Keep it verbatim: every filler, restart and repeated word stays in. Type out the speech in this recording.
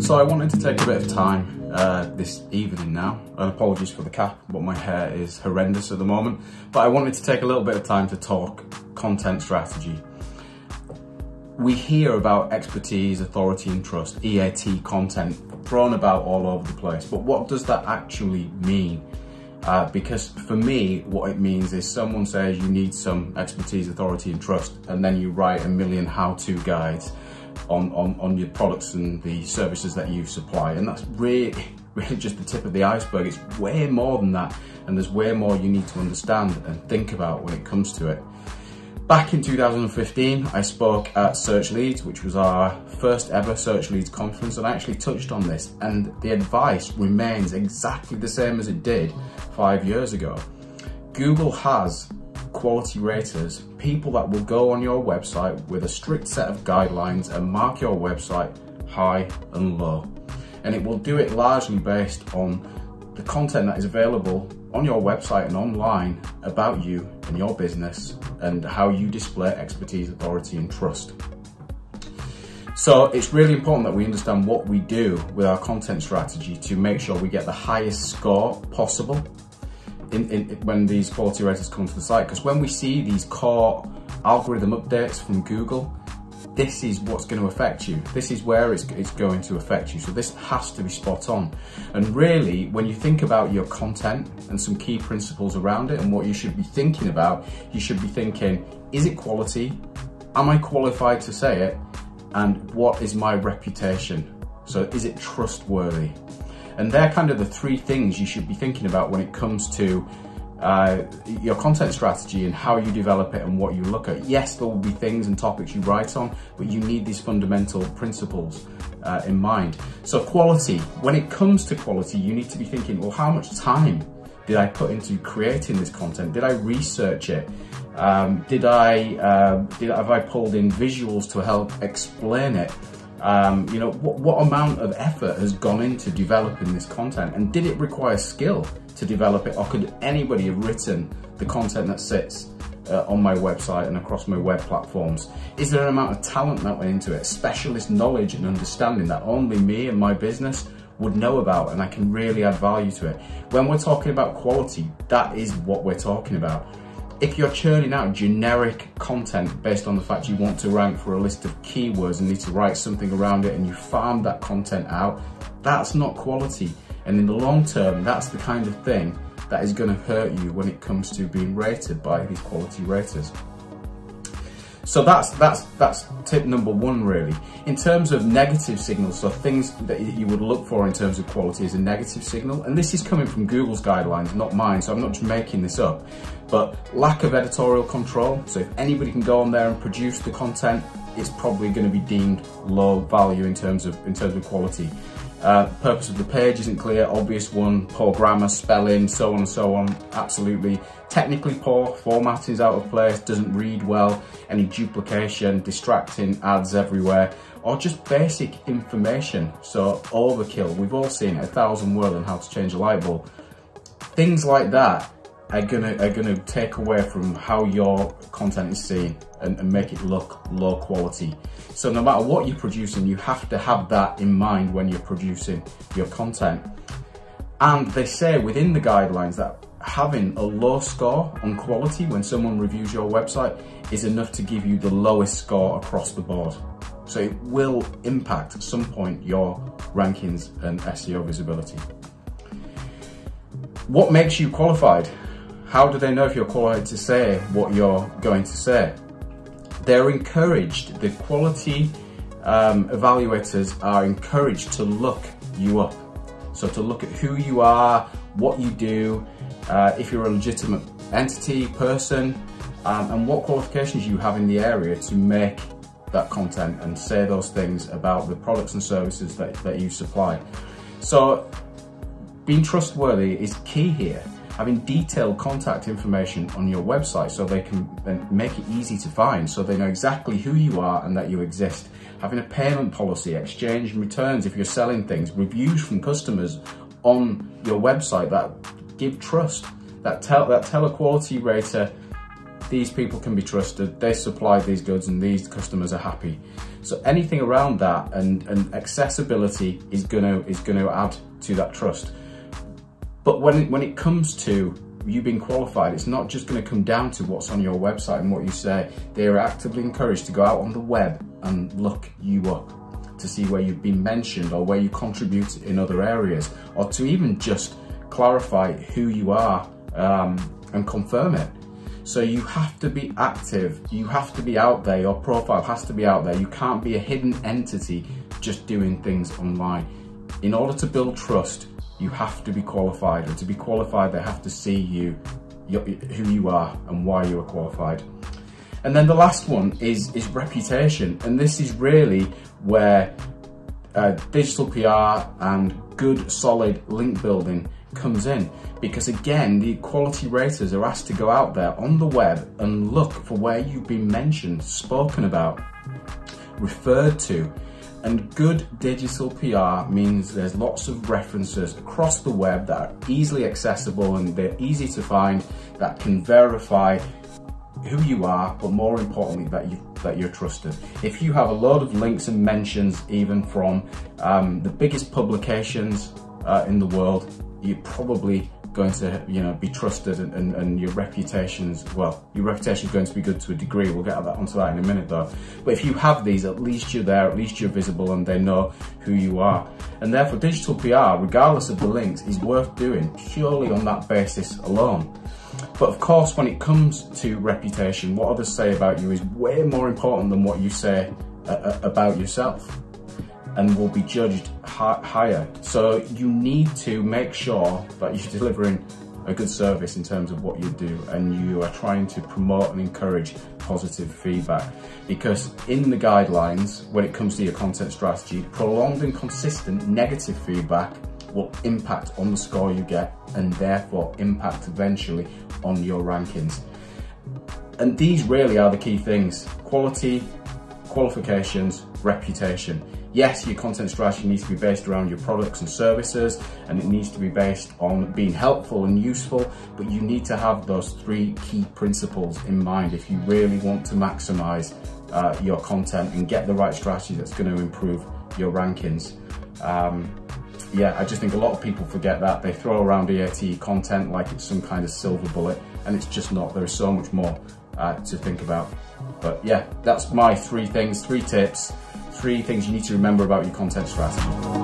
So I wanted to take a bit of time uh, this evening now, and apologies for the cap, but my hair is horrendous at the moment. But I wanted to take a little bit of time to talk content strategy. We hear about expertise, authority and trust, E A T content thrown about all over the place, but what does that actually mean? Uh, because for me, what it means is someone says you need some expertise, authority and trust, and then you write a million how-to guides On, on, on your products and the services that you supply, and that's really, really just the tip of the iceberg. It's way more than that, and there's way more you need to understand and think about when it comes to it. Back in two thousand fifteen, I spoke at SearchLeeds, which was our first ever SearchLeeds conference, and I actually touched on this, and the advice remains exactly the same as it did five years ago. Google has quality raters, people that will go on your website with a strict set of guidelines and mark your website high and low. And it will do it largely based on the content that is available on your website and online about you and your business and how you display expertise, authority and trust. So it's really important that we understand what we do with our content strategy to make sure we get the highest score possible In, in, when these quality raters come to the site, because when we see these core algorithm updates from Google, this is what's going to affect you. This is where it's, it's going to affect you. So this has to be spot on. And really, when you think about your content and some key principles around it and what you should be thinking about, you should be thinking, is it quality? Am I qualified to say it? And what is my reputation? So is it trustworthy? And they're kind of the three things you should be thinking about when it comes to uh, your content strategy and how you develop it and what you look at. Yes, there will be things and topics you write on, but you need these fundamental principles uh, in mind. So quality, when it comes to quality, you need to be thinking, well, how much time did I put into creating this content? Did I research it? Um, did I, uh, did, have I pulled in visuals to help explain it? Um, you know, what, what amount of effort has gone into developing this content, and did it require skill to develop it, or could anybody have written the content that sits uh, on my website and across my web platforms? Is there an amount of talent that went into it, specialist knowledge and understanding that only me and my business would know about, and I can really add value to it? When we're talking about quality, that is what we're talking about. If you're churning out generic content based on the fact you want to rank for a list of keywords and need to write something around it and you farm that content out, that's not quality. And in the long term, that's the kind of thing that is going to hurt you when it comes to being rated by these quality raters. So that's, that's, that's tip number one, really. In terms of negative signals, so things that you would look for in terms of quality is a negative signal, and this is coming from Google's guidelines, not mine, so I'm not just making this up, but lack of editorial control. So if anybody can go on there and produce the content, it's probably going to be deemed low value in terms of, in terms of quality. Uh, purpose of the page isn't clear, obvious one, poor grammar, spelling, so on and so on, absolutely. Technically poor, formatting is out of place, doesn't read well, any duplication, distracting ads everywhere, or just basic information, so overkill. We've all seen it, a thousand words on how to change a light bulb. Things like that are gonna, are gonna take away from how your content is seen and, and make it look low quality. So no matter what you're producing, you have to have that in mind when you're producing your content. And they say within the guidelines that having a low score on quality when someone reviews your website is enough to give you the lowest score across the board. So it will impact at some point your rankings and S E O visibility. What makes you qualified? How do they know if you're qualified to say what you're going to say? They're encouraged, the quality um, evaluators are encouraged to look you up. So to look at who you are, what you do, uh, if you're a legitimate entity, person, um, and what qualifications you have in the area to make that content and say those things about the products and services that, that you supply. So being trustworthy is key here. Having detailed contact information on your website so they can make it easy to find, so they know exactly who you are and that you exist. Having a payment policy, exchange and returns if you're selling things, reviews from customers on your website that give trust, that tell, that tell a quality rater, these people can be trusted, they supply these goods and these customers are happy. So anything around that and, and accessibility is gonna is gonna add to that trust. But when, when it comes to you being qualified, it's not just gonna come down to what's on your website and what you say. They are actively encouraged to go out on the web and look you up, to see where you've been mentioned or where you contribute in other areas, or to even just clarify who you are um, and confirm it. So you have to be active, you have to be out there, your profile has to be out there. You can't be a hidden entity just doing things online. In order to build trust, you have to be qualified, and to be qualified, they have to see you, your, who you are and why you are qualified. And then the last one is, is reputation. And this is really where uh, digital P R and good solid link building comes in. Because again, the quality raters are asked to go out there on the web and look for where you've been mentioned, spoken about, referred to. And good digital P R means there's lots of references across the web that are easily accessible and they're easy to find, that can verify who you are, but more importantly, that you that you're trusted. If you have a load of links and mentions, even from um, the biggest publications uh, in the world, you're probably going to, you know, be trusted, and, and, and your reputation's, well, your reputation is going to be good to a degree. We'll get onto that in a minute though. But if you have these, at least you're there, at least you're visible, and they know who you are. And therefore, digital P R, regardless of the links, is worth doing purely on that basis alone. But of course, when it comes to reputation, what others say about you is way more important than what you say uh, about yourself, and will be judged higher. So you need to make sure that you're delivering a good service in terms of what you do, and you are trying to promote and encourage positive feedback. Because in the guidelines, when it comes to your content strategy, prolonged and consistent negative feedback will impact on the score you get, and therefore impact eventually on your rankings. And these really are the key things: quality, qualifications, reputation. Yes, your content strategy needs to be based around your products and services, and it needs to be based on being helpful and useful, but you need to have those three key principles in mind if you really want to maximize uh, your content and get the right strategy that's going to improve your rankings. Um, yeah, I just think a lot of people forget that. They throw around E A T content like it's some kind of silver bullet, and it's just not. There is so much more uh, to think about. But yeah, that's my three things, three tips, three things you need to remember about your content strategy.